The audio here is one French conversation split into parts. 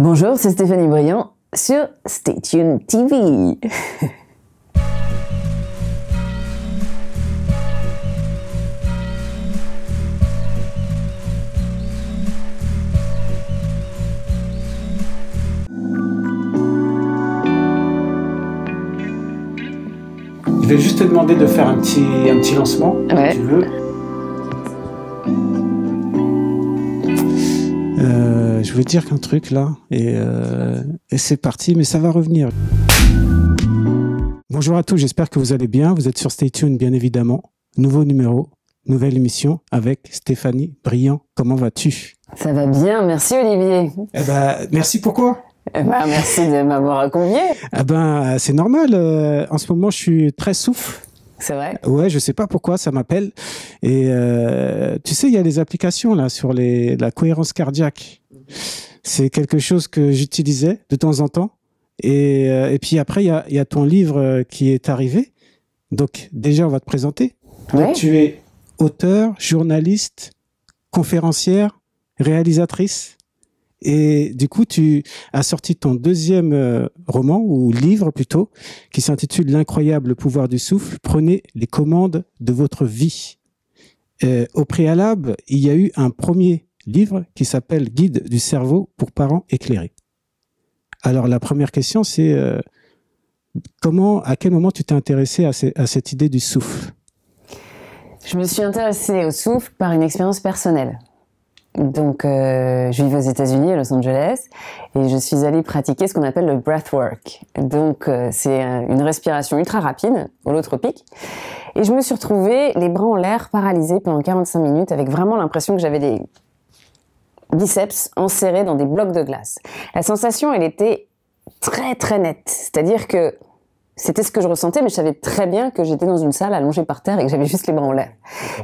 Bonjour, c'est Stéphanie Brillant sur Stay Tuned TV. Je vais juste te demander de faire un petit lancement, ouais. Si tu veux. Je voulais dire qu'un truc là, et c'est parti, mais ça va revenir. Bonjour à tous, j'espère que vous allez bien. Vous êtes sur Stay Tuned, bien évidemment. Nouveau numéro, nouvelle émission avec Stéphanie Brillant. Comment vas-tu? Ça va bien, merci Olivier. Eh ben, merci, pourquoi? Merci de m'avoir convié. Ah ben, c'est normal. En ce moment, je suis très souffle. C'est vrai? Ouais, je sais pas pourquoi ça m'appelle. Et tu sais, il y a les applications là sur la cohérence cardiaque. C'est quelque chose que j'utilisais de temps en temps. Et puis après, il y a ton livre qui est arrivé. Donc déjà, on va te présenter. Ouais. Donc, tu es auteur, journaliste, conférencière, réalisatrice. Et du coup, tu as sorti ton deuxième roman, ou livre plutôt, qui s'intitule « L'incroyable pouvoir du souffle, prenez les commandes de votre vie ». Au préalable, il y a eu un premier livre qui s'appelle « Guide du cerveau pour parents éclairés ». Alors la première question, c'est à quel moment tu t'es intéressé à cette idée du souffle? Je me suis intéressée au souffle par une expérience personnelle. Donc, je vivais aux États-Unis, à Los Angeles, et je suis allée pratiquer ce qu'on appelle le breathwork. Donc, c'est une respiration ultra rapide, holotropique. Et je me suis retrouvée les bras en l'air, paralysée pendant 45 minutes, avec vraiment l'impression que j'avais des biceps enserrés dans des blocs de glace. La sensation, elle était très très nette. C'est-à-dire que c'était ce que je ressentais, mais je savais très bien que j'étais dans une salle allongée par terre et que j'avais juste les bras en l'air.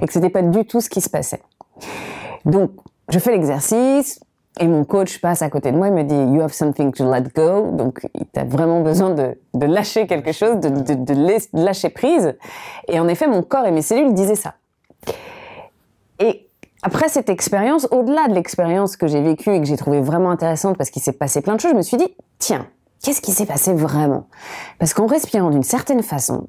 Et que c'était pas du tout ce qui se passait. Donc, je fais l'exercice et mon coach passe à côté de moi et me dit « You have something to let go ». Donc, tu as vraiment besoin de lâcher quelque chose, de lâcher prise. Et en effet, mon corps et mes cellules disaient ça. Et après cette expérience, au-delà de l'expérience que j'ai vécue et que j'ai trouvée vraiment intéressante parce qu'il s'est passé plein de choses, je me suis dit « Tiens, qu'est-ce qui s'est passé vraiment ?» Parce qu'en respirant d'une certaine façon,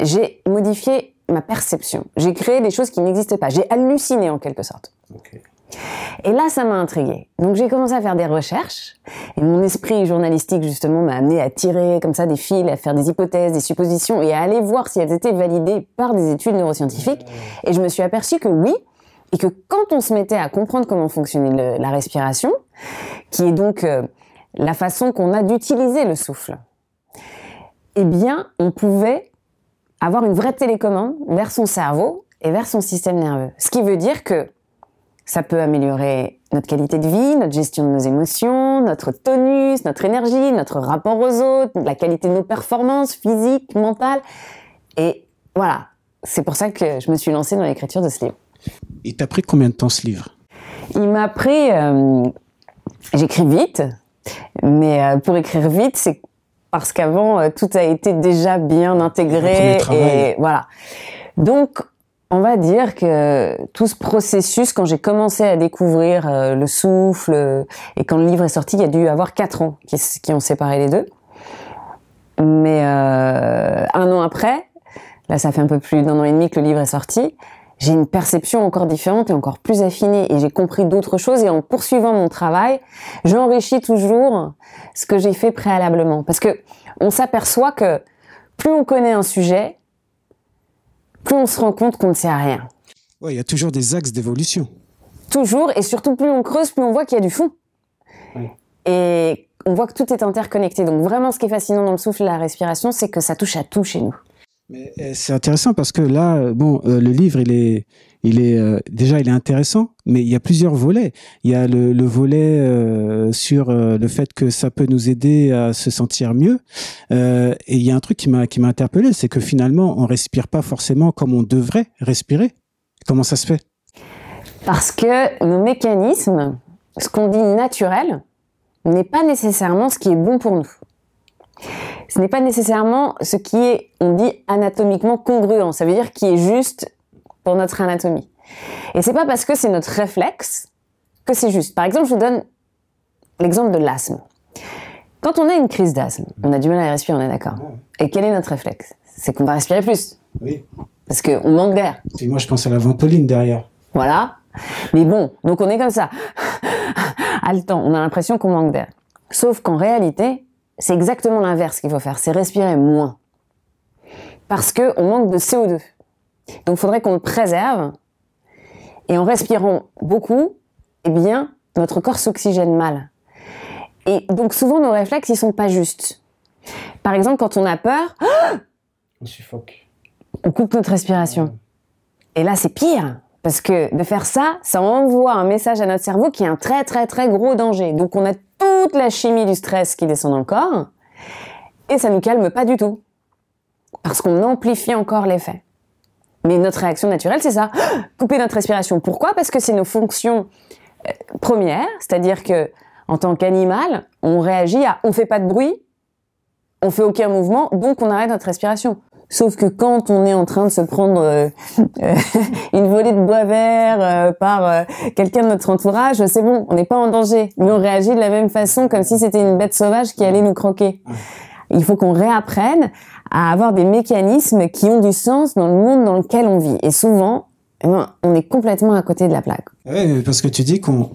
j'ai modifié ma perception. J'ai créé des choses qui n'existaient pas. J'ai halluciné en quelque sorte. Okay. Et là, ça m'a intriguée. Donc j'ai commencé à faire des recherches et mon esprit journalistique justement m'a amené à tirer comme ça des fils, à faire des hypothèses, des suppositions et à aller voir si elles étaient validées par des études neuroscientifiques. Et je me suis aperçue que oui, et que quand on se mettait à comprendre comment fonctionnait la respiration, qui est donc la façon qu'on a d'utiliser le souffle, eh bien on pouvait avoir une vraie télécommande vers son cerveau et vers son système nerveux. Ce qui veut dire que ça peut améliorer notre qualité de vie, notre gestion de nos émotions, notre tonus, notre énergie, notre rapport aux autres, la qualité de nos performances physiques, mentales. Et voilà, c'est pour ça que je me suis lancée dans l'écriture de ce livre. Il t'a pris combien de temps ce livre? Il m'a pris... j'écris vite, mais pour écrire vite, c'est parce qu'avant, tout a été déjà bien intégré. Et voilà. Donc... on va dire que tout ce processus, quand j'ai commencé à découvrir le souffle et quand le livre est sorti, il y a dû avoir 4 ans qui ont séparé les deux. Mais un an après, là ça fait un peu plus d'un an et demi que le livre est sorti, j'ai une perception encore différente et encore plus affinée et j'ai compris d'autres choses et en poursuivant mon travail, j'enrichis toujours ce que j'ai fait préalablement. Parce que on s'aperçoit que plus on connaît un sujet, plus on se rend compte qu'on ne sait à rien. Ouais, il y a toujours des axes d'évolution. Toujours, et surtout plus on creuse, plus on voit qu'il y a du fond. Oui. Et on voit que tout est interconnecté. Donc vraiment, ce qui est fascinant dans le souffle et la respiration, c'est que ça touche à tout chez nous. C'est intéressant parce que là, bon, le livre, déjà, il est intéressant, mais il y a plusieurs volets. Il y a le volet sur le fait que ça peut nous aider à se sentir mieux. Et il y a un truc qui m'a interpellé, c'est que finalement, on respire pas forcément comme on devrait respirer. Comment ça se fait? Parce que nos mécanismes, ce qu'on dit naturel, n'est pas nécessairement ce qui est bon pour nous. Ce n'est pas nécessairement ce qui est, on dit, anatomiquement congruent. Ça veut dire qui est juste pour notre anatomie. Et c'est pas parce que c'est notre réflexe que c'est juste. Par exemple, je vous donne l'exemple de l'asthme. Quand on a une crise d'asthme, on a du mal à respirer, on est d'accord. Et quel est notre réflexe? C'est qu'on va respirer plus. Oui. Parce qu'on manque d'air. Et moi, je pense à la ventoline derrière. Voilà. Mais bon, donc on est comme ça. Haletant, on a l'impression qu'on manque d'air. Sauf qu'en réalité, c'est exactement l'inverse qu'il faut faire. C'est respirer moins. Parce qu'on manque de CO2. Donc, il faudrait qu'on le préserve. Et en respirant beaucoup, eh bien, notre corps s'oxygène mal. Et donc, souvent, nos réflexes, ils sont pas justes. Par exemple, quand on a peur, on suffoque. On coupe notre respiration. Et là, c'est pire. Parce que de faire ça, ça envoie un message à notre cerveau qui est un très, très, très gros danger. Donc, on a toute la chimie du stress qui descend dans le corps. Et ça nous calme pas du tout. Parce qu'on amplifie encore l'effet. Mais notre réaction naturelle, c'est ça. Couper notre respiration. Pourquoi? Parce que c'est nos fonctions premières. C'est-à-dire que, en tant qu'animal, on réagit à on fait pas de bruit, on fait aucun mouvement, donc on arrête notre respiration. Sauf que quand on est en train de se prendre une volée de bois vert par quelqu'un de notre entourage, c'est bon, on n'est pas en danger. Mais on réagit de la même façon, comme si c'était une bête sauvage qui allait nous croquer. Il faut qu'on réapprenne à avoir des mécanismes qui ont du sens dans le monde dans lequel on vit. Et souvent, on est complètement à côté de la plaque. Oui, parce que tu dis qu'on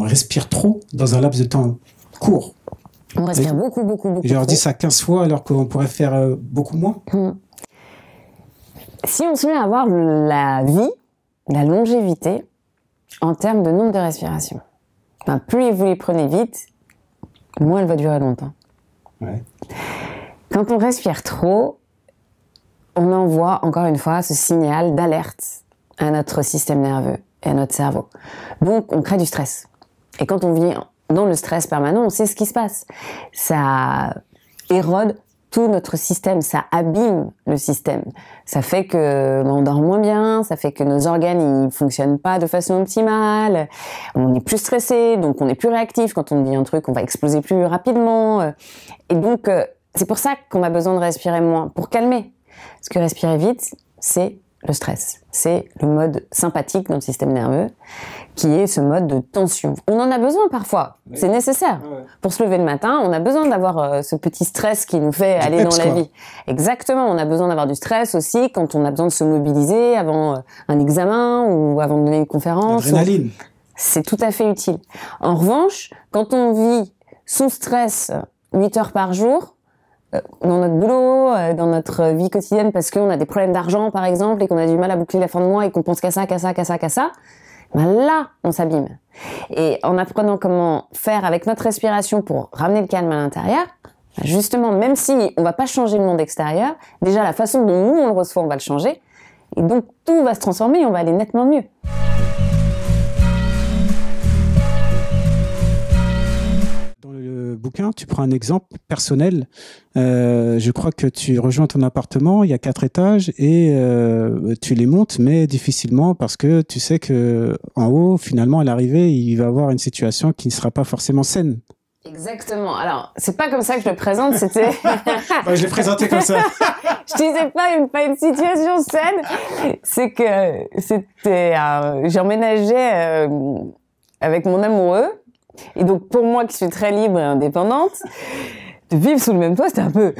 respire trop dans un laps de temps court. On respire beaucoup, beaucoup, beaucoup. Je leur dis ça 15 fois alors qu'on pourrait faire beaucoup moins. Si on se met à avoir la vie, la longévité, en termes de nombre de respirations, ben plus vous les prenez vite, moins elle va durer longtemps. Ouais. Quand on respire trop, on envoie encore une fois ce signal d'alerte à notre système nerveux et à notre cerveau. Donc on crée du stress. Et quand on vit dans le stress permanent, on sait ce qui se passe. Ça érode tout notre système, ça abîme le système. Ça fait que on dort moins bien, ça fait que nos organes ils fonctionnent pas de façon optimale, on est plus stressé, donc on est plus réactif. Quand on dit un truc, on va exploser plus rapidement. Et donc, c'est pour ça qu'on a besoin de respirer moins, pour calmer. Parce que respirer vite, c'est le stress. C'est le mode sympathique dans le système nerveux, qui est ce mode de tension. On en a besoin parfois, oui. C'est nécessaire. Oui. Pour se lever le matin, on a besoin d'avoir ce petit stress qui nous fait aller dans la vie. Exactement, on a besoin d'avoir du stress aussi quand on a besoin de se mobiliser avant un examen ou avant de donner une conférence. L'adrénaline. C'est tout à fait utile. En revanche, quand on vit sous stress 8 heures par jour, dans notre boulot, dans notre vie quotidienne, parce qu'on a des problèmes d'argent, par exemple, et qu'on a du mal à boucler la fin de mois et qu'on pense qu'à ça, qu'à ça, qu'à ça, qu'à ça, ben là, on s'abîme. Et en apprenant comment faire avec notre respiration pour ramener le calme à l'intérieur, ben justement, même si on va pas changer le monde extérieur, déjà la façon dont nous on le reçoit, on va le changer, et donc tout va se transformer et on va aller nettement mieux. Bouquin, tu prends un exemple personnel. Je crois que tu rejoins ton appartement, il y a 4 étages et tu les montes, mais difficilement parce que tu sais que en haut, finalement, à l'arrivée, il va y avoir une situation qui ne sera pas forcément saine. Exactement. Alors, c'est pas comme ça que je le présente, c'était... Enfin, je l'ai présenté comme ça. Je disais pas une situation saine, c'est que c'était... j'emménageais avec mon amoureux. Et donc, pour moi, qui suis très libre et indépendante, de vivre sous le même toit, c'était un peu...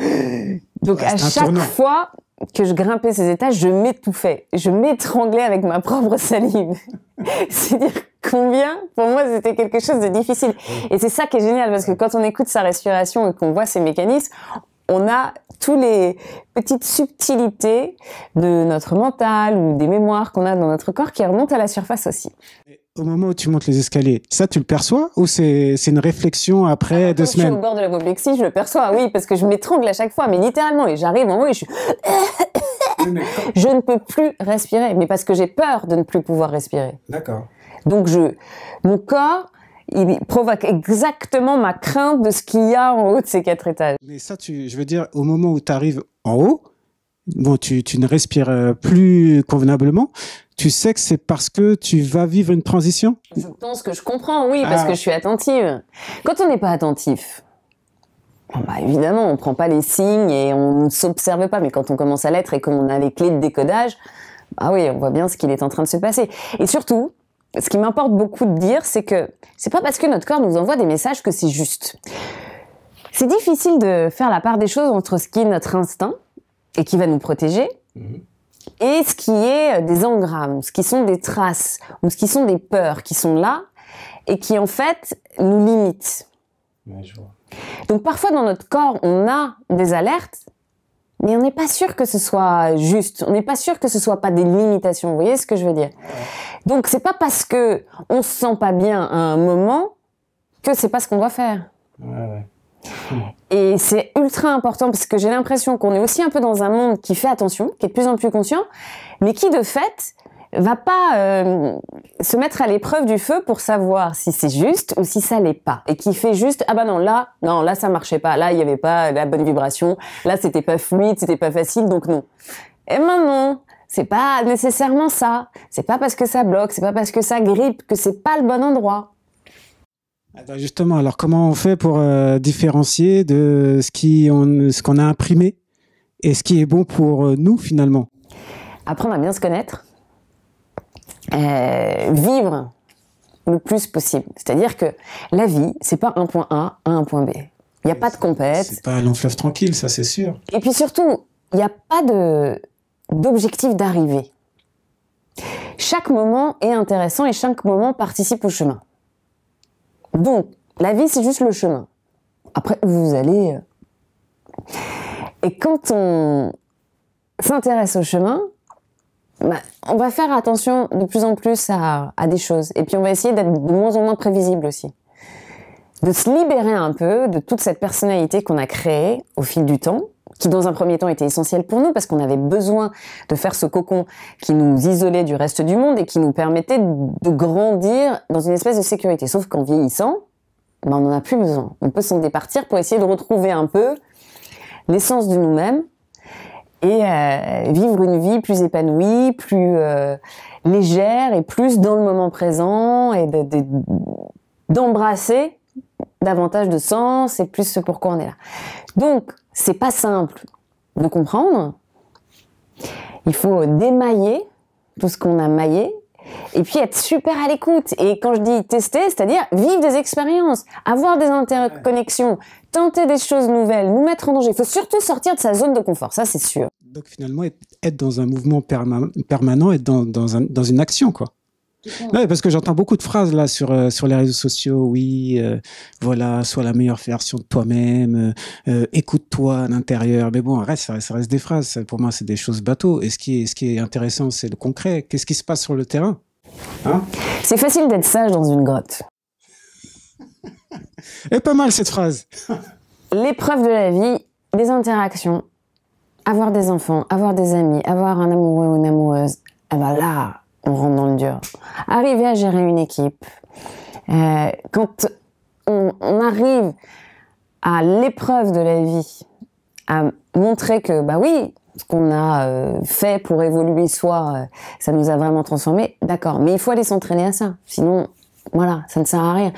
Donc, à chaque fois que je grimpais ces étages, je m'étouffais. Je m'étranglais avec ma propre salive. C'est dire combien, pour moi, c'était quelque chose de difficile. Et c'est ça qui est génial, parce que quand on écoute sa respiration et qu'on voit ses mécanismes, on a tous les petites subtilités de notre mental ou des mémoires qu'on a dans notre corps qui remontent à la surface aussi. Au moment où tu montes les escaliers, ça tu le perçois ou c'est une réflexion après deux semaines? Je suis au bord de l'apoplexie, je le perçois, oui, parce que je m'étrangle à chaque fois, mais littéralement, et j'arrive en haut et je suis... Je ne peux plus respirer, mais parce que j'ai peur de ne plus pouvoir respirer. D'accord. Donc mon corps, il provoque exactement ma crainte de ce qu'il y a en haut de ces 4 étages. Mais ça, je veux dire, au moment où tu arrives en haut, bon, tu ne respires plus convenablement. Tu sais que c'est parce que tu vas vivre une transition? Je pense que je comprends, oui, parce que je suis attentive. Quand on n'est pas attentif, bah évidemment, on ne prend pas les signes et on ne s'observe pas. Mais quand on commence à l'être et qu'on a les clés de décodage, bah oui, on voit bien ce qu'il est en train de se passer. Et surtout, ce qui m'importe beaucoup de dire, c'est que c'est pas parce que notre corps nous envoie des messages que c'est juste. C'est difficile de faire la part des choses entre ce qui est notre instinct et qui va nous protéger, et ce qui est des engrammes, ce qui sont des traces, ou ce qui sont des peurs qui sont là et qui en fait nous limitent. Ouais, je vois. Donc parfois dans notre corps, on a des alertes, mais on n'est pas sûr que ce soit juste, on n'est pas sûr que ce soit pas des limitations, vous voyez ce que je veux dire? Donc c'est pas parce que on se sent pas bien à un moment que c'est pas ce qu'on doit faire. Ouais. Et c'est ultra important parce que j'ai l'impression qu'on est aussi un peu dans un monde qui fait attention, qui est de plus en plus conscient, mais qui de fait va pas se mettre à l'épreuve du feu pour savoir si c'est juste ou si ça l'est pas, et qui fait juste ah bah non là ça marchait pas, là il y avait pas la bonne vibration, là c'était pas fluide, c'était pas facile, donc non. Et maintenant c'est pas nécessairement ça, c'est pas parce que ça bloque, c'est pas parce que ça grippe que c'est pas le bon endroit. Justement, alors comment on fait pour différencier de ce qu'on a imprimé et ce qui est bon pour nous finalement? Apprendre à bien se connaître. Vivre le plus possible. C'est-à-dire que la vie, c'est pas un point A à un point B. Il n'y a pas de compète. C'est pas un long fleuve tranquille, ça c'est sûr. Et puis surtout, il n'y a pas d'objectif d'arrivée. Chaque moment est intéressant et chaque moment participe au chemin. Donc, la vie, c'est juste le chemin. Après, vous allez... Et quand on s'intéresse au chemin, bah, on va faire attention de plus en plus à des choses. Et puis, on va essayer d'être de moins en moins prévisible aussi. De se libérer un peu de toute cette personnalité qu'on a créée au fil du temps, qui dans un premier temps était essentielle pour nous, parce qu'on avait besoin de faire ce cocon qui nous isolait du reste du monde et qui nous permettait de grandir dans une espèce de sécurité. Sauf qu'en vieillissant, ben on n'en a plus besoin. On peut s'en départir pour essayer de retrouver un peu l'essence de nous-mêmes et vivre une vie plus épanouie, plus légère et plus dans le moment présent et d'embrasser davantage de sens et plus ce pourquoi on est là. Donc, c'est pas simple de comprendre. Il faut démailler tout ce qu'on a maillé et puis être super à l'écoute. Et quand je dis tester, c'est-à-dire vivre des expériences, avoir des interconnexions, tenter des choses nouvelles, nous mettre en danger. Il faut surtout sortir de sa zone de confort, ça c'est sûr. Donc finalement, être dans un mouvement permanent, être dans une action, quoi. Non, parce que j'entends beaucoup de phrases là sur les réseaux sociaux, oui, voilà, sois la meilleure version de toi-même, écoute-toi à l'intérieur. Mais bon, ça reste des phrases. Pour moi, c'est des choses bateaux. Et ce qui est intéressant, c'est le concret. Qu'est-ce qui se passe sur le terrain, hein? C'est facile d'être sage dans une grotte. Et pas mal cette phrase. L'épreuve de la vie, des interactions, avoir des enfants, avoir des amis, avoir un amoureux ou une amoureuse. Ah bah là, on rentre dans le dur. Arriver à gérer une équipe. Quand on arrive à l'épreuve de la vie, à montrer que, bah oui, ce qu'on a fait pour évoluer soi, ça nous a vraiment transformé, d'accord. Mais il faut aller s'entraîner à ça. Sinon, voilà, ça ne sert à rien.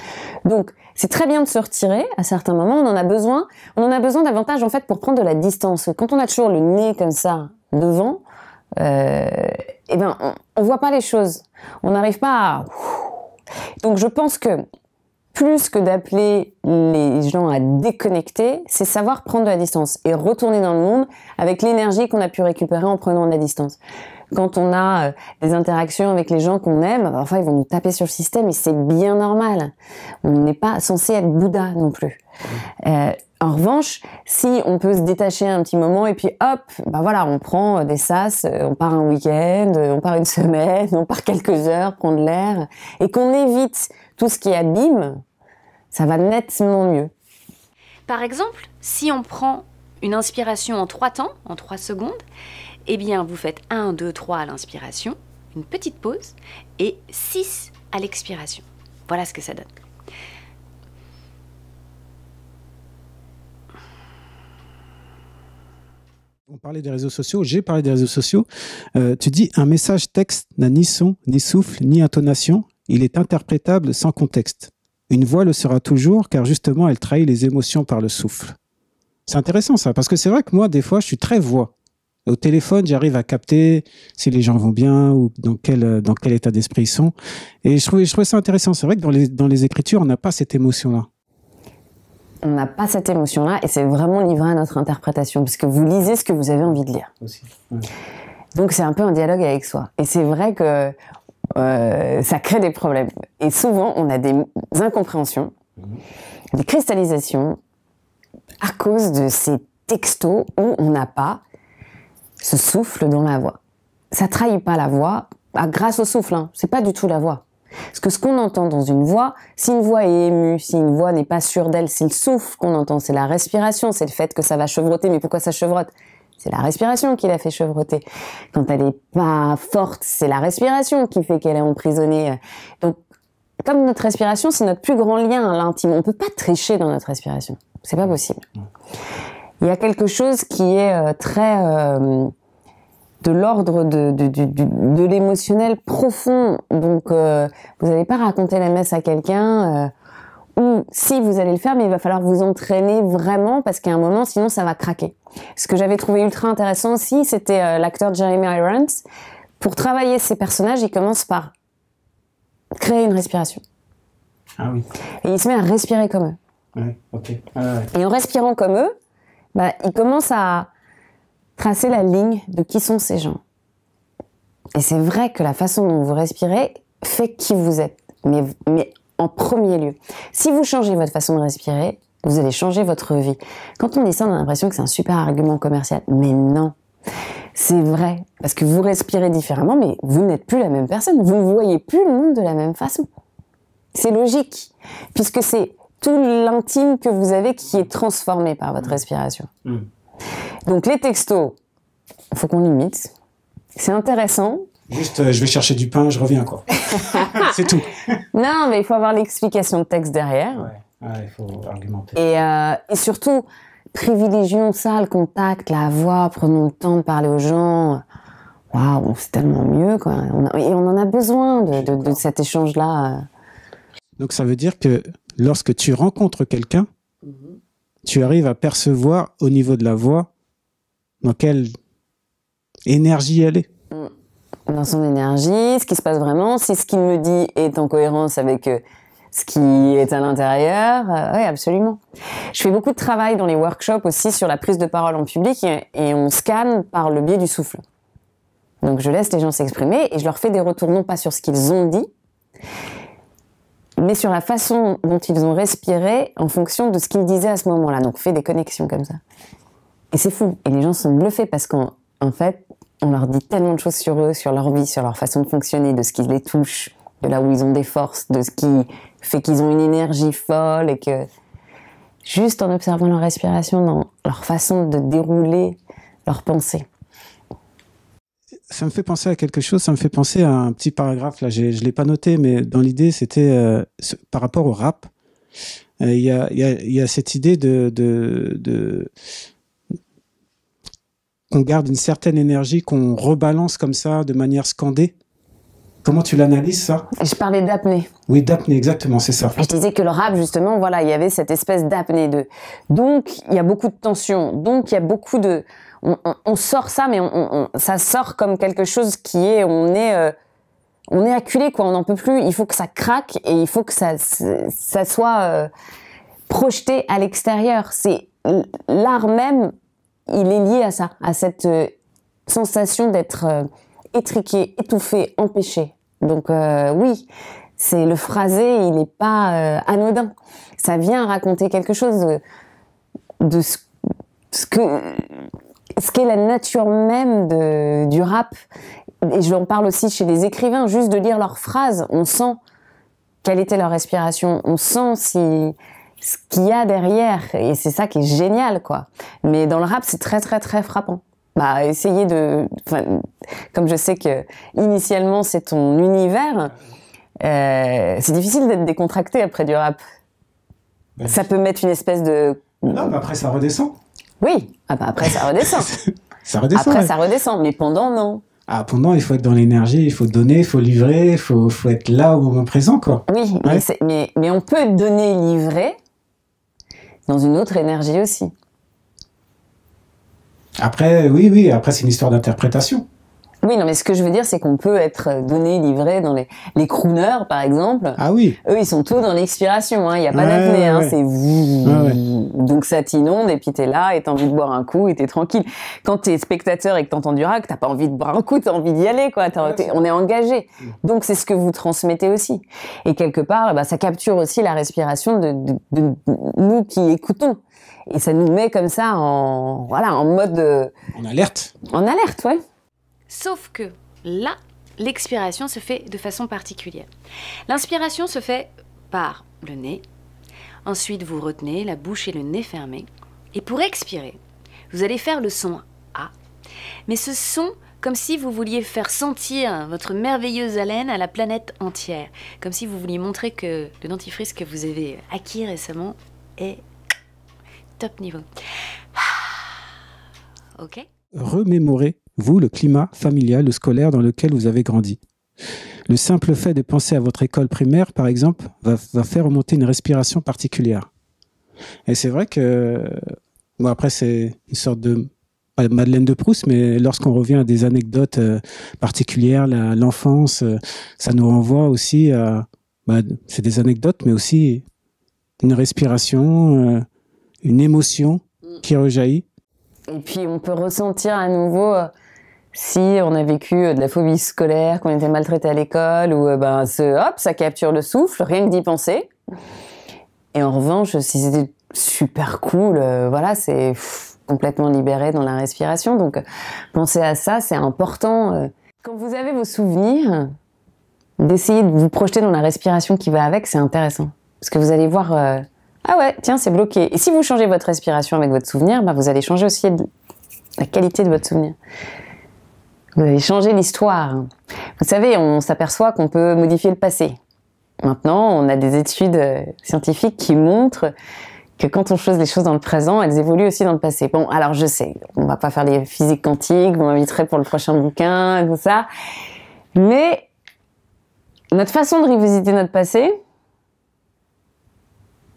Donc, c'est très bien de se retirer à certains moments. On en a besoin. On en a besoin davantage, en fait, pour prendre de la distance. Quand on a toujours le nez comme ça, devant, eh ben, on voit pas les choses. On n'arrive pas à... Donc je pense que plus que d'appeler les gens à déconnecter, c'est savoir prendre de la distance et retourner dans le monde avec l'énergie qu'on a pu récupérer en prenant de la distance. Quand on a des interactions avec les gens qu'on aime, enfin ils vont nous taper sur le système et c'est bien normal. On n'est pas censé être Bouddha non plus. En revanche, si on peut se détacher un petit moment et puis hop, bah voilà, on prend des sas, on part un week-end, on part une semaine, on part quelques heures, prendre l'air, et qu'on évite tout ce qui abîme, ça va nettement mieux. Par exemple, si on prend une inspiration en 3 temps, en 3 secondes, eh bien vous faites 1, 2, 3 à l'inspiration, une petite pause, et 6 à l'expiration. Voilà ce que ça donne. On parlait des réseaux sociaux, j'ai parlé des réseaux sociaux. Tu dis, un message texte n'a ni son, ni souffle, ni intonation. Il est interprétable sans contexte. Une voix le sera toujours, car justement, elle trahit les émotions par le souffle. C'est intéressant ça, parce que c'est vrai que moi, des fois, je suis très voix. Au téléphone, j'arrive à capter si les gens vont bien ou dans quel état d'esprit ils sont. Et je trouvais ça intéressant. C'est vrai que dans les écritures, on n'a pas cette émotion-là. On n'a pas cette émotion-là et c'est vraiment livré à notre interprétation parce que vous lisez ce que vous avez envie de lire. Aussi. Ouais. Donc c'est un peu un dialogue avec soi. Et c'est vrai que ça crée des problèmes. Et souvent, on a des incompréhensions, des cristallisations à cause de ces textos où on n'a pas ce souffle dans la voix. Ça trahit pas la voix grâce au souffle, hein. C'est pas du tout la voix. Parce que ce qu'on entend dans une voix, si une voix est émue, si une voix n'est pas sûre d'elle, si le souffle qu'on entend, c'est la respiration, c'est le fait que ça va chevrotter, mais pourquoi ça chevrotte? C'est la respiration qui la fait chevrotter. Quand elle n'est pas forte, c'est la respiration qui fait qu'elle est emprisonnée. Donc, comme notre respiration, c'est notre plus grand lien à l'intime. On ne peut pas tricher dans notre respiration. C'est pas possible. Il y a quelque chose qui est très de l'ordre de l'émotionnel profond. Donc, vous n'allez pas raconter la messe à quelqu'un. Ou si vous allez le faire, mais il va falloir vous entraîner vraiment parce qu'à un moment, sinon, ça va craquer. Ce que j'avais trouvé ultra intéressant aussi, c'était l'acteur Jeremy Irons. Pour travailler ses personnages, il commence par créer une respiration. Ah oui. Et il se met à respirer comme eux. Ouais, ok. Ah ouais. Et en respirant comme eux, bah, il commence à tracer la ligne de qui sont ces gens. Et c'est vrai que la façon dont vous respirez fait qui vous êtes, mais en premier lieu. Si vous changez votre façon de respirer, vous allez changer votre vie. Quand on dit ça, on a l'impression que c'est un super argument commercial. Mais non, c'est vrai. Parce que vous respirez différemment, mais vous n'êtes plus la même personne. Vous ne voyez plus le monde de la même façon. C'est logique, puisque c'est tout l'intime que vous avez qui est transformé par votre respiration. Mmh. Donc les textos, il faut qu'on limite. C'est intéressant. Juste, je vais chercher du pain, je reviens, quoi. C'est tout. Non, mais il faut avoir l'explication de texte derrière. Ouais, ouais, il faut argumenter. Et surtout, privilégions ça, le contact, la voix, prenons le temps de parler aux gens. Waouh, c'est tellement mieux, quoi. Et on en a besoin de cet échange-là. Donc ça veut dire que lorsque tu rencontres quelqu'un, tu arrives à percevoir au niveau de la voix dans quelle énergie elle est. Dans son énergie, ce qui se passe vraiment, si ce qu'il me dit est en cohérence avec ce qui est à l'intérieur. Oui, absolument. Je fais beaucoup de travail dans les workshops aussi sur la prise de parole en public et on scanne par le biais du souffle. Donc je laisse les gens s'exprimer et je leur fais des retours non pas sur ce qu'ils ont dit, mais sur la façon dont ils ont respiré en fonction de ce qu'ils disaient à ce moment-là. Donc, fais des connexions comme ça. Et c'est fou. Et les gens sont bluffés parce qu'en fait, on leur dit tellement de choses sur eux, sur leur vie, sur leur façon de fonctionner, de ce qui les touche, de là où ils ont des forces, de ce qui fait qu'ils ont une énergie folle et que juste en observant leur respiration, dans leur façon de dérouler leurs pensées. Ça me fait penser à quelque chose, ça me fait penser à un petit paragraphe, là, je ne l'ai pas noté, mais dans l'idée, c'était par rapport au rap, il y a cette idée de qu'on garde une certaine énergie, qu'on rebalance comme ça, de manière scandée. Comment tu l'analyses, ça? Je parlais d'apnée. Oui, d'apnée, exactement, c'est ça. Je disais que le rap, justement, voilà, il y avait cette espèce d'apnée. Donc, il y a beaucoup de tension, donc il y a beaucoup de... On sort ça, mais ça sort comme quelque chose qui est... On est acculé, quoi, on n'en peut plus. Il faut que ça craque et il faut que ça soit projeté à l'extérieur. C'est l'art même, il est lié à ça, à cette sensation d'être étriqué, étouffé, empêché. Donc oui, c'est le phrasé, il n'est pas anodin. Ça vient raconter quelque chose de ce qu'est la nature même du rap. Et je en parle aussi chez les écrivains, juste de lire leurs phrases, on sent quelle était leur respiration, on sent ce qu'il y a derrière, et c'est ça qui est génial, quoi. Mais dans le rap, c'est très très très frappant. Bah, essayez de... Comme je sais que initialement c'est ton univers, c'est difficile d'être décontracté après du rap. Ben, ça peut mettre une espèce de... Non, mais après ça redescend. Oui, ah bah après ça redescend. Ça redescend. Après ouais. Ça redescend, mais pendant non. Ah, pendant, il faut être dans l'énergie, il faut donner, il faut livrer, il faut être là au moment présent, quoi. Oui, ouais. mais on peut donner, livrer dans une autre énergie aussi. Après, oui, après c'est une histoire d'interprétation. Oui, non, mais ce que je veux dire, c'est qu'on peut être donné, livré dans les crooners, par exemple. Ah oui. Eux, ils sont tous dans l'expiration, hein. Il n'y a pas d'apnée, hein. C'est vous. Donc ça t'inonde, et puis t'es là, et t'as envie de boire un coup, et t'es tranquille. Quand t'es spectateur et que t'entends du rack, t'as pas envie de boire un coup, t'as envie d'y aller, quoi. On est engagé. Donc c'est ce que vous transmettez aussi. Et quelque part, bah, ça capture aussi la respiration de nous qui écoutons. Et ça nous met comme ça en, voilà, en mode. En alerte. En alerte, ouais. Sauf que là, l'expiration se fait de façon particulière. L'inspiration se fait par le nez. Ensuite, vous retenez la bouche et le nez fermés. Et pour expirer, vous allez faire le son A. Mais ce son, comme si vous vouliez faire sentir votre merveilleuse haleine à la planète entière. Comme si vous vouliez montrer que le dentifrice que vous avez acquis récemment est top niveau. Ok ? Remémorez. Vous, le climat familial ou scolaire dans lequel vous avez grandi. Le simple fait de penser à votre école primaire, par exemple, va faire remonter une respiration particulière. Et c'est vrai que... Bon, après, c'est une sorte de... Pas de Madeleine de Proust, mais lorsqu'on revient à des anecdotes particulières, l'enfance, ça nous renvoie aussi à... Bah, c'est des anecdotes, mais aussi une respiration, une émotion qui rejaillit. Et puis, on peut ressentir à nouveau... Si on a vécu de la phobie scolaire, qu'on était maltraité à l'école, ou ben, hop, ça capture le souffle, rien que d'y penser. Et en revanche, si c'était super cool, voilà, c'est complètement libéré dans la respiration. Donc, penser à ça, c'est important. Quand vous avez vos souvenirs, d'essayer de vous projeter dans la respiration qui va avec, c'est intéressant. Parce que vous allez voir, ah ouais, tiens, c'est bloqué. Et si vous changez votre respiration avec votre souvenir, ben, vous allez changer aussi la qualité de votre souvenir. Vous avez changé l'histoire. Vous savez, on s'aperçoit qu'on peut modifier le passé. Maintenant, on a des études scientifiques qui montrent que quand on fait les choses dans le présent, elles évoluent aussi dans le passé. Bon, alors je sais, on va pas faire les physiques quantiques, vous m'inviterez pour le prochain bouquin, tout ça. Mais notre façon de revisiter notre passé,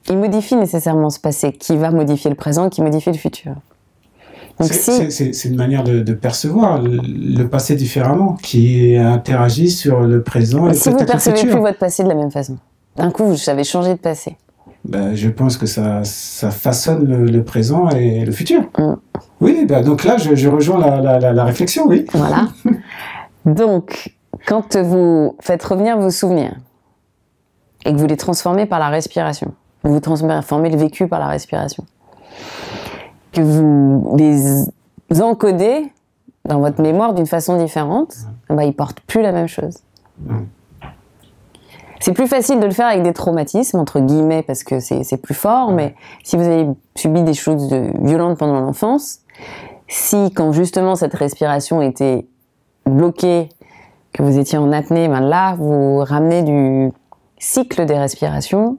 il modifie nécessairement ce passé, qui va modifier le présent, qui modifie le futur. C'est une manière de percevoir le passé différemment, qui interagit sur le présent et si vous ne percevez plus votre passé de la même façon, d'un coup vous savez changer de passé. Ben, je pense que ça façonne le présent et le futur. Oui, ben, donc là je rejoins la réflexion, oui. Voilà. Donc, quand vous faites revenir vos souvenirs et que vous les transformez par la respiration, vous transformez le vécu par la respiration, que vous les encodez dans votre mémoire d'une façon différente, bah, ils ne portent plus la même chose. C'est plus facile de le faire avec des traumatismes, entre guillemets, parce que c'est plus fort, mais si vous avez subi des choses violentes pendant l'enfance, si quand justement cette respiration était bloquée, que vous étiez en apnée, bah là, vous ramenez du cycle des respirations,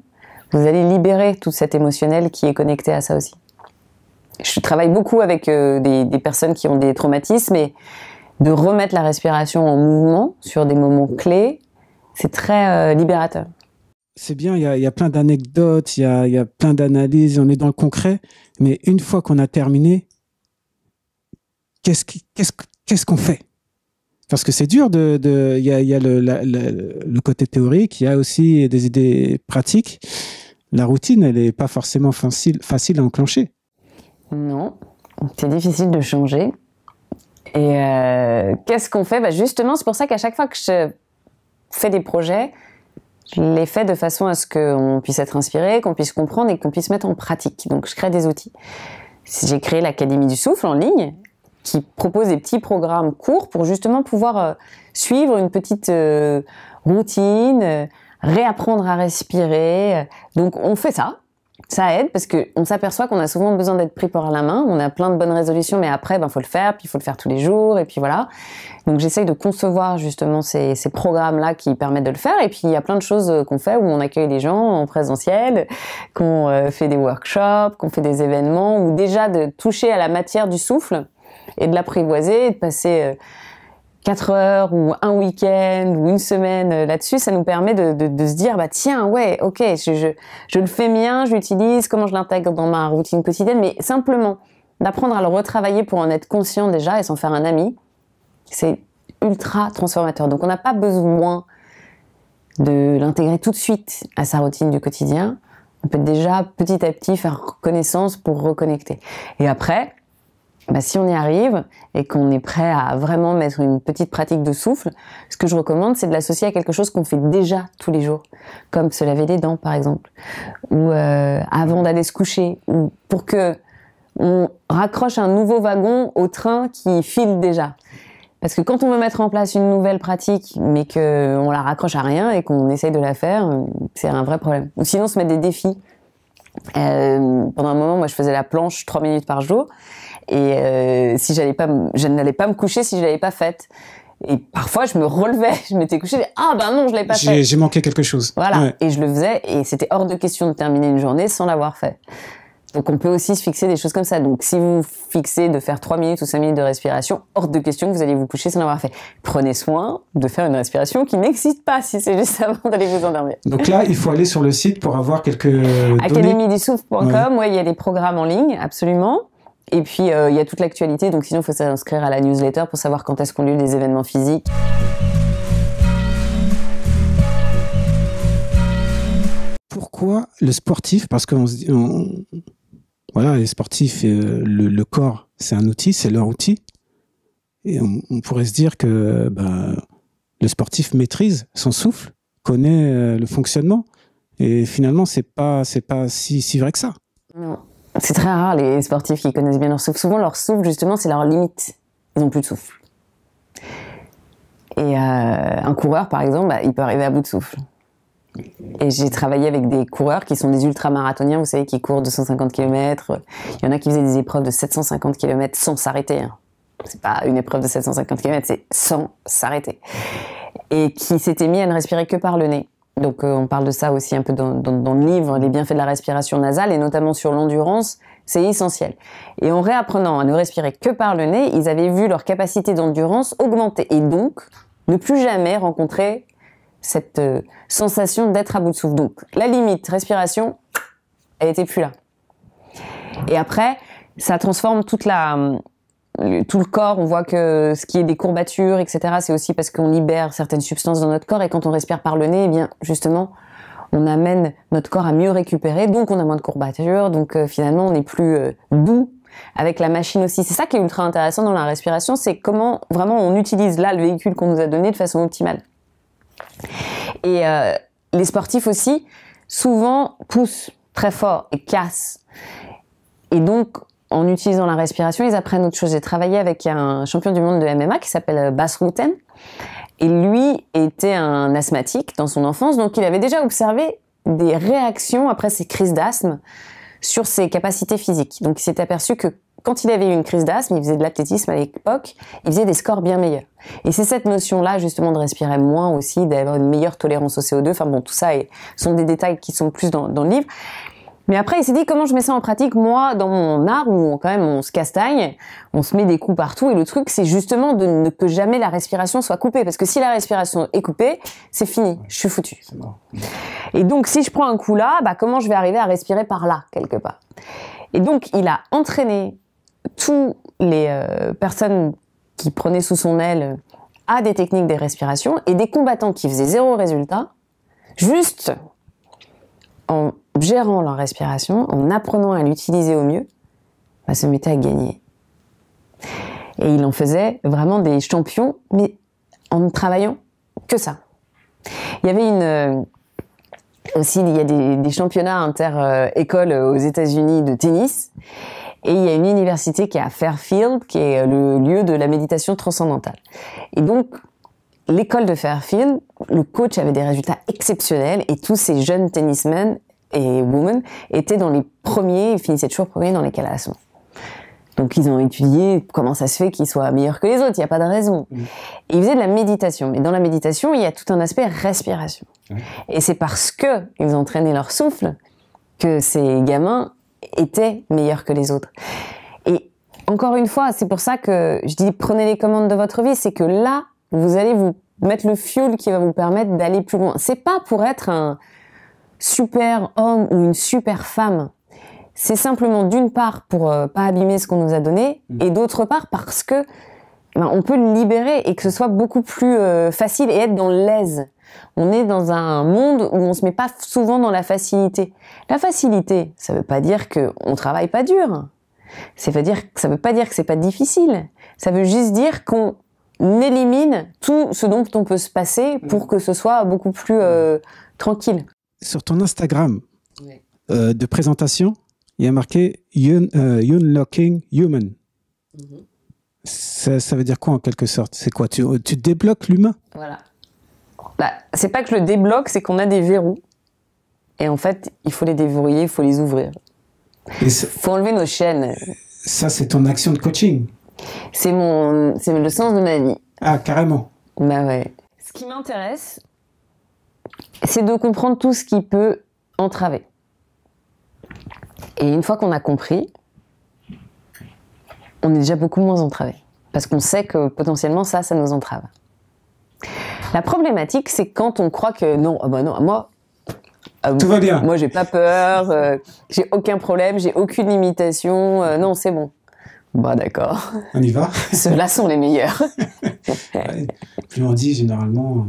vous allez libérer tout cet émotionnel qui est connecté à ça aussi. Je travaille beaucoup avec des personnes qui ont des traumatismes, et de remettre la respiration en mouvement sur des moments clés, c'est très libérateur. C'est bien, il y a plein d'anecdotes, il y a plein d'analyses, on est dans le concret, mais une fois qu'on a terminé, qu'est-ce qu'on fait? Parce que c'est dur, il y a le côté théorique, il y a aussi des idées pratiques. La routine, elle n'est pas forcément facile à enclencher. Non, c'est difficile de changer. Et qu'est-ce qu'on fait? Bah justement, c'est pour ça qu'à chaque fois que je fais des projets, je les fais de façon à ce qu'on puisse être inspiré, qu'on puisse comprendre et qu'on puisse mettre en pratique. Donc je crée des outils. J'ai créé l'Académie du Souffle en ligne, qui propose des petits programmes courts pour justement pouvoir suivre une petite routine, réapprendre à respirer. Donc on fait ça. Ça aide parce qu'on s'aperçoit qu'on a souvent besoin d'être pris par la main. On a plein de bonnes résolutions, mais après, ben, faut le faire, puis il faut le faire tous les jours, et puis voilà. Donc j'essaye de concevoir justement ces programmes-là qui permettent de le faire. Et puis il y a plein de choses qu'on fait où on accueille les gens en présentiel, qu'on fait des workshops, qu'on fait des événements, ou déjà de toucher à la matière du souffle et de l'apprivoiser, et de passer 4 heures ou un week-end ou une semaine là-dessus, ça nous permet de se dire, bah tiens, ouais, ok, je le fais bien, je l'utilise, comment je l'intègre dans ma routine quotidienne, mais simplement d'apprendre à le retravailler pour en être conscient déjà et s'en faire un ami, c'est ultra transformateur. Donc on n'a pas besoin de l'intégrer tout de suite à sa routine du quotidien. On peut déjà petit à petit faire connaissance pour reconnecter. Et après, bah, si on y arrive et qu'on est prêt à vraiment mettre une petite pratique de souffle, ce que je recommande, c'est de l'associer à quelque chose qu'on fait déjà tous les jours, comme se laver les dents par exemple, ou avant d'aller se coucher, ou pour que on raccroche un nouveau wagon au train qui file déjà. Parce que quand on veut mettre en place une nouvelle pratique, mais qu'on la raccroche à rien et qu'on essaye de la faire, c'est un vrai problème. Ou sinon, se mettre des défis. Pendant un moment, moi, je faisais la planche 3 minutes par jour. Et je n'allais pas me coucher si je ne l'avais pas faite. Et parfois, je me relevais, je m'étais couchée, ah ben non, je ne l'ai pas faite. J'ai manqué quelque chose. Voilà, ouais. Et je le faisais. Et c'était hors de question de terminer une journée sans l'avoir fait. Donc on peut aussi se fixer des choses comme ça. Donc si vous fixez de faire 3 minutes ou 5 minutes de respiration, hors de question que vous allez vous coucher sans l'avoir fait. Prenez soin de faire une respiration qui n'existe pas si c'est juste avant d'aller vous endormir. Donc là, il faut aller sur le site pour avoir quelques données. Académie du souffle.com, ouais. Ouais, il y a des programmes en ligne, absolument. Et puis il y a toute l'actualité, donc sinon il faut s'inscrire à la newsletter pour savoir quand est-ce qu'on a eu des événements physiques. Pourquoi le sportif? Parce qu'on se dit... Voilà, les sportifs, le corps, c'est un outil, c'est leur outil. Et on pourrait se dire que le sportif maîtrise son souffle, connaît le fonctionnement. Et finalement, c'est pas si vrai que ça. Non, c'est très rare les sportifs qui connaissent bien leur souffle. Souvent, leur souffle, justement, c'est leur limite. Ils n'ont plus de souffle. Et un coureur, par exemple, il peut arriver à bout de souffle. Et j'ai travaillé avec des coureurs qui sont des ultramarathoniens, vous savez, qui courent 250 km. Il y en a qui faisaient des épreuves de 750 km sans s'arrêter. C'est pas une épreuve de 750 km, c'est sans s'arrêter. Et qui s'étaient mis à ne respirer que par le nez. Donc on parle de ça aussi un peu dans le livre, les bienfaits de la respiration nasale, et notamment sur l'endurance, c'est essentiel. Et en réapprenant à ne respirer que par le nez, ils avaient vu leur capacité d'endurance augmenter. Et donc, ne plus jamais rencontrer cette sensation d'être à bout de souffle. Donc, la limite respiration, elle n'était plus là. Et après, ça transforme tout le corps. On voit que ce qui est des courbatures, etc., c'est aussi parce qu'on libère certaines substances dans notre corps. Et quand on respire par le nez, eh bien, justement, on amène notre corps à mieux récupérer. Donc, on a moins de courbatures. Donc, finalement, on est plus doux avec la machine aussi. C'est ça qui est ultra intéressant dans la respiration. C'est comment, vraiment, on utilise là le véhicule qu'on nous a donné de façon optimale. Et les sportifs aussi, souvent poussent très fort et cassent. Et donc, en utilisant la respiration, ils apprennent autre chose. J'ai travaillé avec un champion du monde de MMA qui s'appelle Bas Rutten. Et lui était un asthmatique dans son enfance. Donc, il avait déjà observé des réactions après ses crises d'asthme sur ses capacités physiques. Donc, il s'est aperçu que quand il avait eu une crise d'asthme, il faisait de l'athlétisme à l'époque, il faisait des scores bien meilleurs. Et c'est cette notion-là, justement, de respirer moins aussi, d'avoir une meilleure tolérance au CO2. Enfin bon, tout ça sont des détails qui sont plus dans le livre. Mais après, il s'est dit, comment je mets ça en pratique, moi, dans mon art, où quand même on se castagne, on se met des coups partout. Et le truc, c'est justement de ne que jamais la respiration soit coupée. Parce que si la respiration est coupée, c'est fini, je suis foutue. Et donc, si je prends un coup là, comment je vais arriver à respirer par là, quelque part? Et donc, il a entraîné toutes les personnes qui prenaient sous son aile à des techniques de respiration, et des combattants qui faisaient zéro résultat, juste en gérant leur respiration, en apprenant à l'utiliser au mieux, se mettaient à gagner. Et il en faisait vraiment des champions, mais en ne travaillant que ça. Il y avait aussi, il y a des championnats inter-écoles aux États-Unis de tennis. Et il y a une université qui est à Fairfield, qui est le lieu de la méditation transcendantale. Et donc, l'école de Fairfield, le coach avait des résultats exceptionnels, et tous ces jeunes tennismen et women étaient dans les premiers, ils finissaient toujours premiers dans les classements. Donc, ils ont étudié comment ça se fait qu'ils soient meilleurs que les autres, il n'y a pas de raison. Et ils faisaient de la méditation. Mais dans la méditation, il y a tout un aspect respiration. Et c'est parce qu'ils entraînaient leur souffle que ces gamins étaient meilleurs que les autres. Et encore une fois, c'est pour ça que je dis prenez les commandes de votre vie, c'est que là, vous allez vous mettre le fuel qui va vous permettre d'aller plus loin. C'est pas pour être un super homme ou une super femme, c'est simplement d'une part pour pas abîmer ce qu'on nous a donné, et d'autre part parce que ben, on peut le libérer et que ce soit beaucoup plus facile et être dans l'aise. On est dans un monde où on se met pas souvent dans la facilité. La facilité, ça veut pas dire qu'on travaille pas dur. Ça veut pas dire que c'est pas difficile. Ça veut juste dire qu'on élimine tout ce dont on peut se passer pour que ce soit beaucoup plus tranquille. Sur ton Instagram de présentation, il y a marqué « Unlocking Human ». Ça veut dire quoi en quelque sorte? C'est quoi? Tu débloques l'humain? Voilà. Bah, c'est pas que je le débloque, c'est qu'on a des verrous. Et en fait, il faut les déverrouiller, il faut les ouvrir. Il faut enlever nos chaînes. Ça, c'est ton action de coaching? C'est le sens de ma vie. Ah, carrément. Bah ouais. Ce qui m'intéresse, c'est de comprendre tout ce qui peut entraver. Et une fois qu'on a compris, on est déjà beaucoup moins entravé. Parce qu'on sait que potentiellement, ça nous entrave. La problématique, c'est quand on croit que non, ah bah non, moi, tout va bien. Moi, j'ai pas peur, j'ai aucun problème, j'ai aucune limitation, non, c'est bon. Bah d'accord. On y va. Ceux-là sont les meilleurs. Ouais, plus on dit, généralement.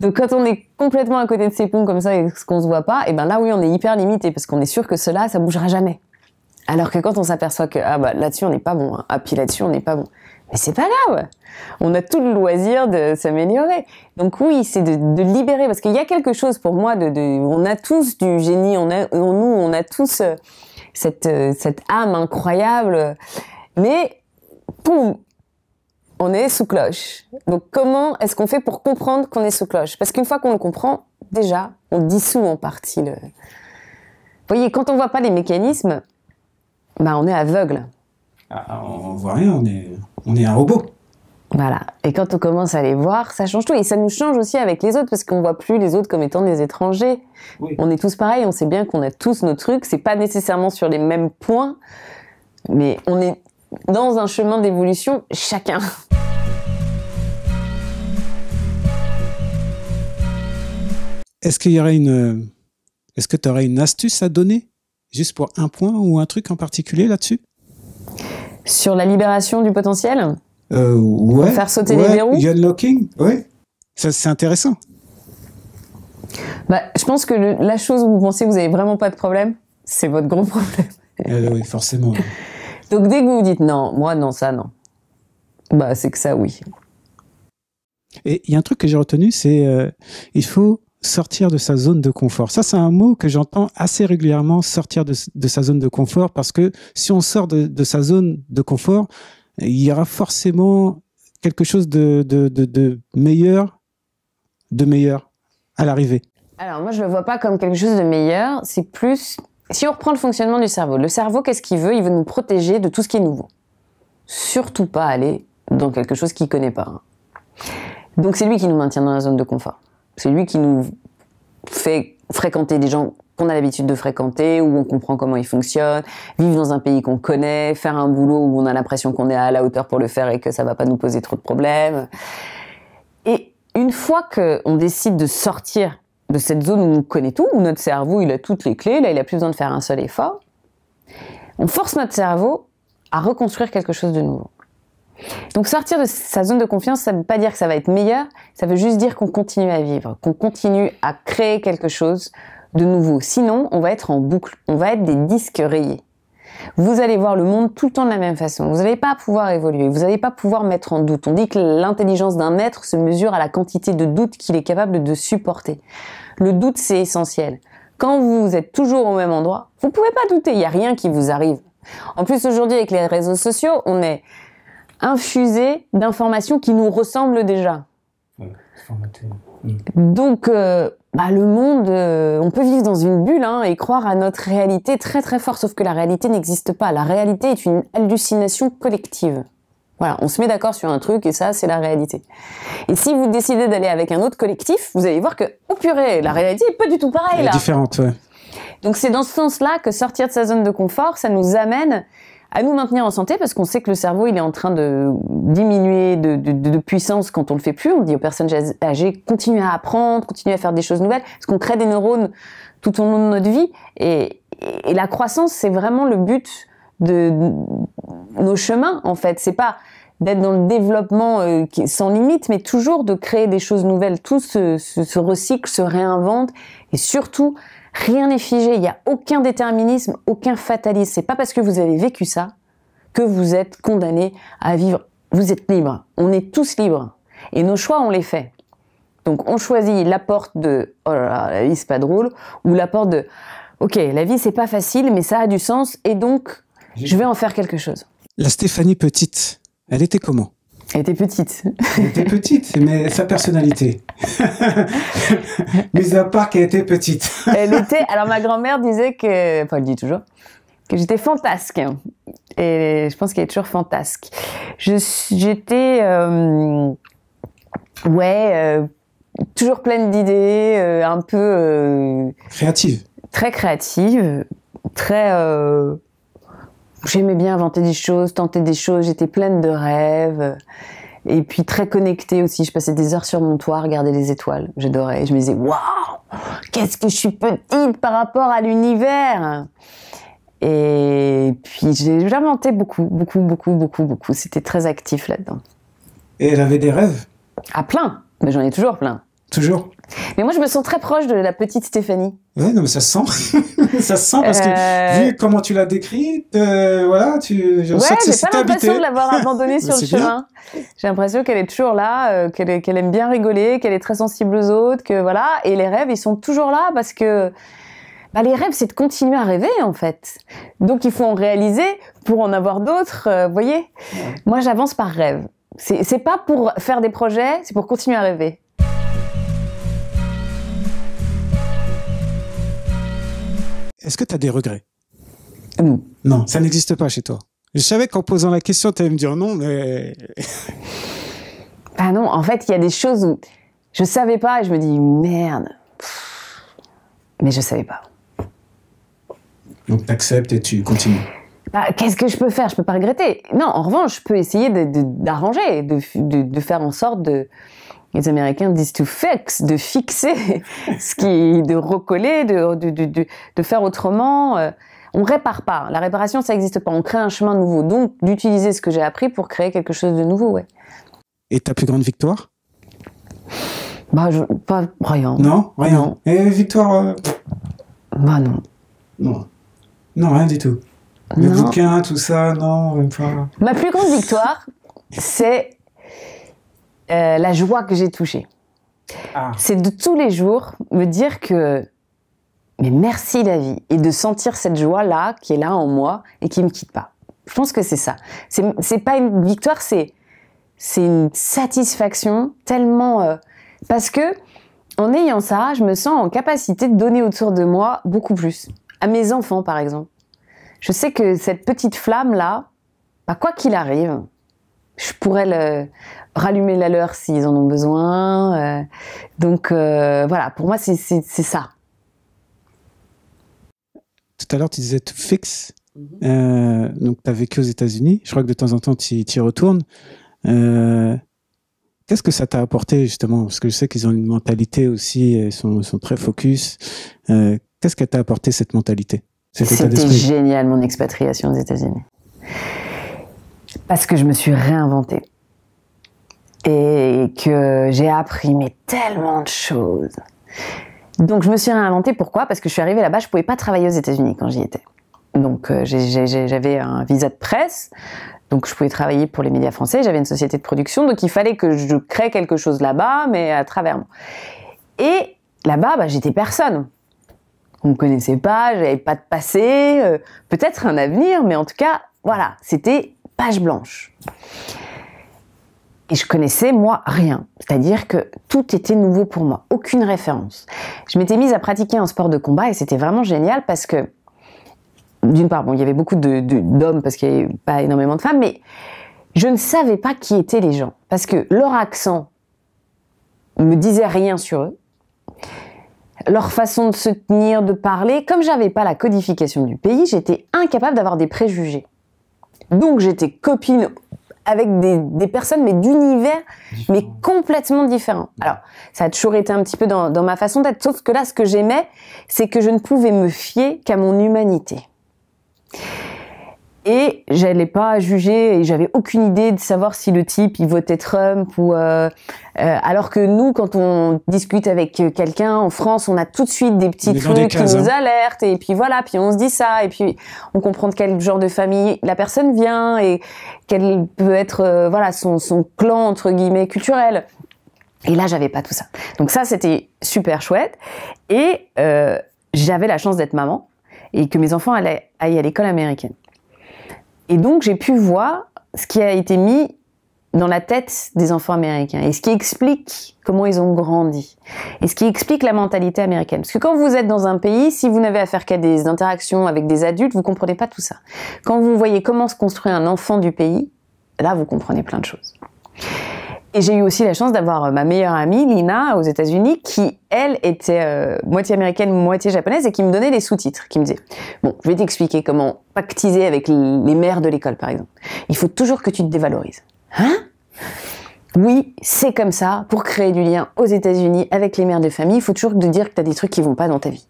Donc quand on est complètement à côté de ses ponts comme ça et qu'on se voit pas, et ben là oui, on est hyper limité parce qu'on est sûr que ceux-là, ça bougera jamais. Alors que quand on s'aperçoit que ah bah là-dessus on n'est pas bon, hein. Ah puis là-dessus on n'est pas bon. Mais c'est pas grave. On a tout le loisir de s'améliorer. Donc oui, c'est de libérer, parce qu'il y a quelque chose pour moi on a tous du génie, on a tous cette âme incroyable, mais boum, on est sous cloche. Donc comment est-ce qu'on fait pour comprendre qu'on est sous cloche? Parce qu'une fois qu'on le comprend, déjà, on dissout en partie le... Vous voyez, quand on voit pas les mécanismes, bah on est aveugle. Ah, on voit rien, on est un robot. Voilà. Et quand on commence à les voir, ça change tout. Et ça nous change aussi avec les autres, parce qu'on voit plus les autres comme étant des étrangers. Oui. On est tous pareils, on sait bien qu'on a tous nos trucs. C'est pas nécessairement sur les mêmes points, mais on est dans un chemin d'évolution chacun. Est-ce que tu aurais une astuce à donner? Juste pour un point ou un truc en particulier là-dessus? Sur la libération du potentiel? Ouais. Pour faire sauter les verrous? Unlocking, ouais. Ça, c'est intéressant. Bah, je pense que la chose où vous pensez que vous n'avez vraiment pas de problème, c'est votre gros problème. Oui, forcément. Oui. Donc, dès que vous vous dites non, moi, non, ça, non. Bah, c'est que ça, oui. Et il y a un truc que j'ai retenu, c'est il faut sortir de sa zone de confort. Ça, c'est un mot que j'entends assez régulièrement, sortir de sa zone de confort, parce que si on sort de sa zone de confort, il y aura forcément quelque chose de meilleur à l'arrivée. Alors, moi, je ne le vois pas comme quelque chose de meilleur. C'est plus... Si on reprend le fonctionnement du cerveau, le cerveau, qu'est-ce qu'il veut? Il veut nous protéger de tout ce qui est nouveau. Surtout pas aller dans quelque chose qu'il ne connaît pas. Donc, c'est lui qui nous maintient dans la zone de confort. C'est lui qui nous fait fréquenter des gens qu'on a l'habitude de fréquenter, où on comprend comment ils fonctionnent, vivre dans un pays qu'on connaît, faire un boulot où on a l'impression qu'on est à la hauteur pour le faire et que ça va pas nous poser trop de problèmes. Et une fois qu'on décide de sortir de cette zone où on connaît tout, où notre cerveau il a toutes les clés, là il a plus besoin de faire un seul effort, on force notre cerveau à reconstruire quelque chose de nouveau. Donc sortir de sa zone de confiance, ça ne veut pas dire que ça va être meilleur, ça veut juste dire qu'on continue à vivre, qu'on continue à créer quelque chose de nouveau. Sinon, on va être en boucle, on va être des disques rayés. Vous allez voir le monde tout le temps de la même façon, vous n'allez pas pouvoir évoluer, vous n'allez pas pouvoir mettre en doute. On dit que l'intelligence d'un être se mesure à la quantité de doute qu'il est capable de supporter. Le doute, c'est essentiel. Quand vous êtes toujours au même endroit, vous ne pouvez pas douter, il n'y a rien qui vous arrive. En plus, aujourd'hui, avec les réseaux sociaux, on est infusé d'informations qui nous ressemblent déjà. Ouais, donc, bah, le monde, on peut vivre dans une bulle hein, et croire à notre réalité très très fort, sauf que la réalité n'existe pas. La réalité est une hallucination collective. Voilà, on se met d'accord sur un truc et ça, c'est la réalité. Et si vous décidez d'aller avec un autre collectif, vous allez voir que, oh purée, la réalité n'est pas du tout pareille là. Elle est différente, ouais. Donc, c'est dans ce sens-là que sortir de sa zone de confort, ça nous amène à nous maintenir en santé, parce qu'on sait que le cerveau il est en train de diminuer de puissance quand on le fait plus. On dit aux personnes âgées, continuez à apprendre, continuez à faire des choses nouvelles, parce qu'on crée des neurones tout au long de notre vie, et Et la croissance, c'est vraiment le but de nos chemins, en fait. C'est pas d'être dans le développement sans limite, mais toujours de créer des choses nouvelles. Tout se recycle, se réinvente, et surtout, rien n'est figé. Il n'y a aucun déterminisme, aucun fatalisme. C'est pas parce que vous avez vécu ça que vous êtes condamné à vivre. Vous êtes libre. On est tous libres. Et nos choix, on les fait. Donc, on choisit la porte de « Oh là là, la vie, c'est pas drôle » ou la porte de « Ok, la vie, c'est pas facile, mais ça a du sens et donc, je vais en faire quelque chose. » La Stéphanie petite, elle était comment ? Elle était petite. Elle était petite, mais sa personnalité. Mis à part qu'elle était petite. Elle était... Alors, ma grand-mère disait que... Enfin, elle dit toujours que j'étais fantasque. Et je pense qu'elle est toujours fantasque. J'étais... toujours pleine d'idées, un peu... Créative. Très créative, très... J'aimais bien inventer des choses, tenter des choses, j'étais pleine de rêves. Et puis très connectée aussi, je passais des heures sur mon toit à regarder les étoiles. J'adorais, je me disais, waouh, qu'est-ce que je suis petite par rapport à l'univers. Et puis j'inventais beaucoup. C'était très actif là-dedans. Et elle avait des rêves ? Ah, plein, mais j'en ai toujours plein. Toujours. Mais moi, je me sens très proche de la petite Stéphanie. Ouais, non, mais ça se sent. Ça se sent parce que, vu comment tu l'as décrite, voilà, je sens que c'est pas l'impression de l'avoir abandonnée sur le chemin. J'ai l'impression qu'elle est toujours là, qu'elle aime bien rigoler, qu'elle est très sensible aux autres, que voilà. Et les rêves, ils sont toujours là parce que, bah, les rêves, c'est de continuer à rêver, en fait. Donc, il faut en réaliser pour en avoir d'autres, vous voyez. Ouais. Moi, j'avance par rêve. C'est pas pour faire des projets, c'est pour continuer à rêver. Est-ce que tu as des regrets? Non. Non, ça n'existe pas chez toi. Je savais qu'en posant la question, tu allais me dire non, mais... Bah non, en fait, il y a des choses où je savais pas et je me dis merde. Mais je savais pas. Donc tu acceptes et tu continues. Bah, qu'est-ce que je peux faire? Je peux pas regretter. Non, en revanche, je peux essayer d'arranger, de faire en sorte de... Les Américains disent to fix, de fixer, de recoller, de faire autrement. On répare pas. La réparation, ça n'existe pas. On crée un chemin nouveau. Donc, d'utiliser ce que j'ai appris pour créer quelque chose de nouveau, ouais. Et ta plus grande victoire? Bah, pas rien. Non, rien. Et victoire? Bah non. Non. Non, rien du tout. Le bouquin, tout ça, non, même pas. Ma plus grande victoire, c'est... la joie que j'ai touchée. Ah. C'est de tous les jours me dire que mais merci la vie et de sentir cette joie-là qui est là en moi et qui ne me quitte pas. Je pense que c'est ça. C'est pas une victoire, c'est une satisfaction tellement... parce que en ayant ça, je me sens en capacité de donner autour de moi beaucoup plus. À mes enfants, par exemple. Je sais que cette petite flamme-là, bah, quoi qu'il arrive... Je pourrais rallumer la leur s'ils en ont besoin. Donc voilà, pour moi, c'est ça. Tout à l'heure, tu disais tout fixe. Donc, tu as vécu aux États-Unis. Je crois que de temps en temps, tu y retournes. Qu'est-ce que ça t'a apporté, justement? Parce que je sais qu'ils ont une mentalité aussi, ils sont très focus. Qu'est-ce que t'a apporté cette mentalité? C'était génial, mon expatriation aux États-Unis. Parce que je me suis réinventée et que j'ai appris mais tellement de choses. Donc je me suis réinventée, pourquoi? Parce que je suis arrivée là-bas, je pouvais pas travailler aux États-Unis quand j'y étais. Donc j'avais un visa de presse, donc je pouvais travailler pour les médias français, j'avais une société de production, donc il fallait que je crée quelque chose là-bas, mais à travers moi. Et là-bas, bah, j'étais personne. On me connaissait pas, j'avais pas de passé, peut-être un avenir, mais en tout cas, voilà, c'était... page blanche. Et je connaissais, moi, rien. C'est-à-dire que tout était nouveau pour moi. Aucune référence. Je m'étais mise à pratiquer un sport de combat et c'était vraiment génial parce que, d'une part, bon, il y avait beaucoup d'hommes parce qu'il n'y avait pas énormément de femmes, mais je ne savais pas qui étaient les gens. Parce que leur accent me disait rien sur eux. Leur façon de se tenir, de parler. Comme je n'avais pas la codification du pays, j'étais incapable d'avoir des préjugés. Donc j'étais copine avec des personnes, mais d'univers, mais complètement différents. Alors, ça a toujours été un petit peu dans ma façon d'être, sauf que là, ce que j'aimais, c'est que je ne pouvais me fier qu'à mon humanité. Et j'allais pas juger, et j'avais aucune idée de savoir si le type, il votait Trump ou... alors que nous, quand on discute avec quelqu'un en France, on a tout de suite des petits trucs qui nous alertent, et puis voilà, puis on se dit ça, et puis on comprend de quel genre de famille la personne vient, et quel peut être voilà, son clan, entre guillemets, culturel. Et là, j'avais pas tout ça. Donc ça, c'était super chouette. Et j'avais la chance d'être maman, et que mes enfants aillent à l'école américaine. Et donc, j'ai pu voir ce qui a été mis dans la tête des enfants américains et ce qui explique comment ils ont grandi et ce qui explique la mentalité américaine. Parce que quand vous êtes dans un pays, si vous n'avez affaire qu'à des interactions avec des adultes, vous comprenez pas tout ça. Quand vous voyez comment se construit un enfant du pays, là, vous comprenez plein de choses. Et j'ai eu aussi la chance d'avoir ma meilleure amie, Lina, aux États-Unis, qui, elle, était moitié américaine, moitié japonaise, et qui me donnait les sous-titres, qui me disait « Bon, je vais t'expliquer comment pactiser avec les mères de l'école, par exemple. Il faut toujours que tu te dévalorises. » Hein ? Oui, c'est comme ça, pour créer du lien aux États-Unis avec les mères de famille, il faut toujours te dire que tu as des trucs qui vont pas dans ta vie.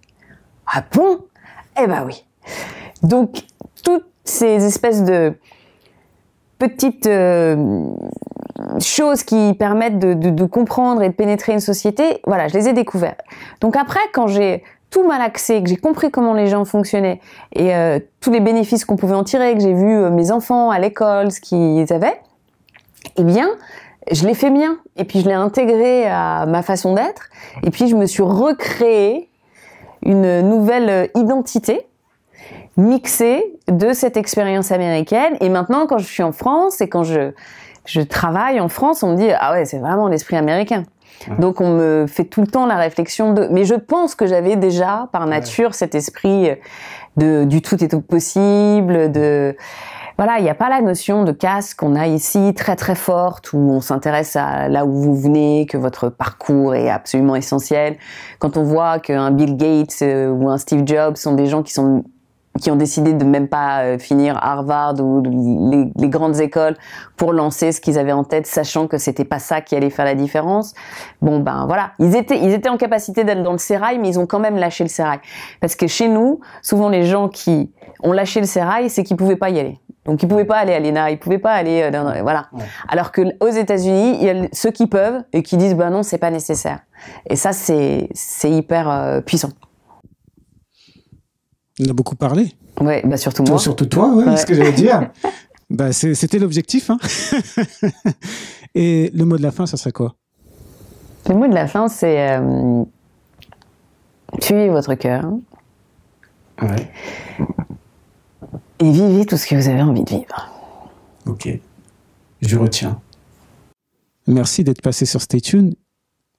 Ah bon ? Eh ben oui. Donc, toutes ces espèces de petites... choses qui permettent de comprendre et de pénétrer une société, voilà, je les ai découvertes. Donc après, quand j'ai tout malaxé, que j'ai compris comment les gens fonctionnaient et tous les bénéfices qu'on pouvait en tirer, que j'ai vu mes enfants à l'école, ce qu'ils avaient, eh bien, je l'ai fait mien. Et puis je l'ai intégré à ma façon d'être. Et puis je me suis recréée une nouvelle identité mixée de cette expérience américaine. Et maintenant, quand je suis en France et quand je travaille en France, on me dit « Ah ouais, c'est vraiment l'esprit américain. Ouais. » Donc, on me fait tout le temps la réflexion de... Mais je pense que j'avais déjà, par nature, ouais, cet esprit du tout est possible, de... Voilà, il n'y a pas la notion de casse qu'on a ici, très très forte, où on s'intéresse à là où vous venez, que votre parcours est absolument essentiel. Quand on voit qu'un Bill Gates ou un Steve Jobs sont des gens qui ont décidé de même pas finir Harvard ou les grandes écoles pour lancer ce qu'ils avaient en tête, sachant que c'était pas ça qui allait faire la différence. Bon ben voilà, ils étaient en capacité d'être dans le sérail, mais ils ont quand même lâché le sérail. Parce que chez nous, souvent les gens qui ont lâché le sérail, c'est qu'ils pouvaient pas y aller. Donc ils pouvaient pas aller à l'ENA, ils pouvaient pas aller voilà. Ouais. Alors que aux États-Unis, il y a ceux qui peuvent et qui disent ben non, c'est pas nécessaire. Et ça c'est hyper puissant. On a beaucoup parlé. Oui, bah surtout moi. Surtout toi, ouais, ouais. Ce que j'allais dire. Bah, c'était l'objectif. Hein. Et le mot de la fin, ça serait quoi? Le mot de la fin, c'est suivez votre cœur. Ouais. Et vivez tout ce que vous avez envie de vivre. Ok, je retiens. Merci d'être passé sur Stay Tuned.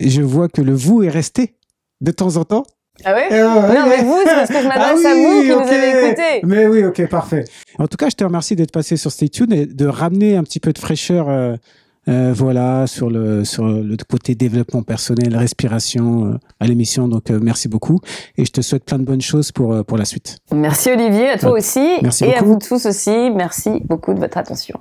Je vois que le vous est resté de temps en temps. Ah oui? Non, mais vous, c'est parce que je m'adresse à vous que vous avez écouté. Mais oui, ok, parfait. En tout cas, je te remercie d'être passé sur Stay Tuned et de ramener un petit peu de fraîcheur voilà, sur le côté développement personnel, respiration à l'émission. Donc, merci beaucoup. Et je te souhaite plein de bonnes choses pour la suite. Merci Olivier, à toi aussi. Merci beaucoup. À vous tous aussi. Merci beaucoup de votre attention.